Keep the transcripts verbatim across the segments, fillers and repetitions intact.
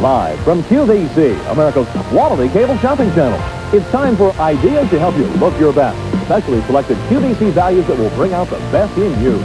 Live from Q V C, America's quality cable shopping channel, it's time for ideas to help you look your best. Specially selected Q V C values that will bring out the best in you.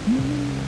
Thank you.